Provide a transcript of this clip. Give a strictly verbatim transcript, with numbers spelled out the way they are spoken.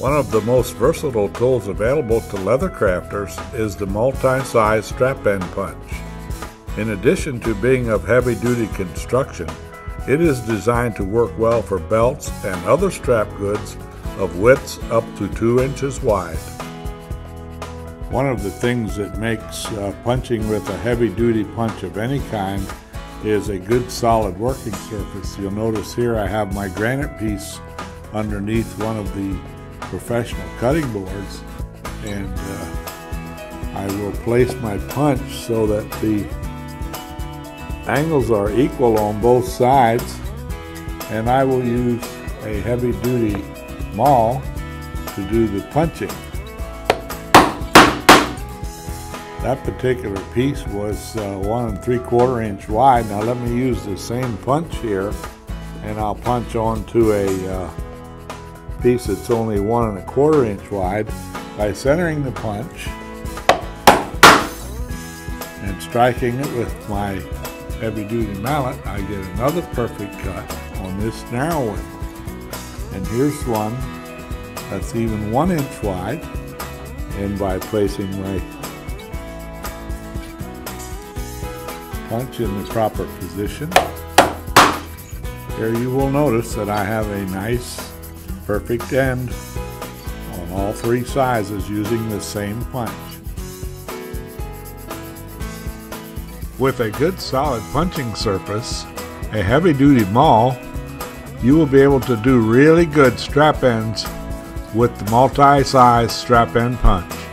One of the most versatile tools available to leather crafters is the multi-size strap-end punch. In addition to being of heavy-duty construction, it is designed to work well for belts and other strap goods of widths up to two inches wide. One of the things that makes uh, punching with a heavy-duty punch of any kind is a good solid working surface. You'll notice here I have my granite piece underneath one of the professional cutting boards, and uh, I will place my punch so that the angles are equal on both sides, and I will use a heavy duty maul to do the punching. That particular piece was uh, one and three quarter inch wide. Now let me use the same punch here, and I'll punch onto a uh, piece that's only one and a quarter inch wide by centering the punch and striking it with my heavy duty mallet. I get another perfect cut on this narrow one, and here's one that's even one inch wide, and by placing my punch in the proper position here, you will notice that I have a nice perfect end on all three sizes using the same punch. With a good solid punching surface, a heavy-duty maul, you will be able to do really good strap ends with the multi-size strap end punch.